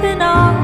sleeping on.